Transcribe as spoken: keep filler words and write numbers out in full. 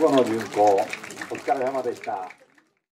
午後の流行お疲れ様でした。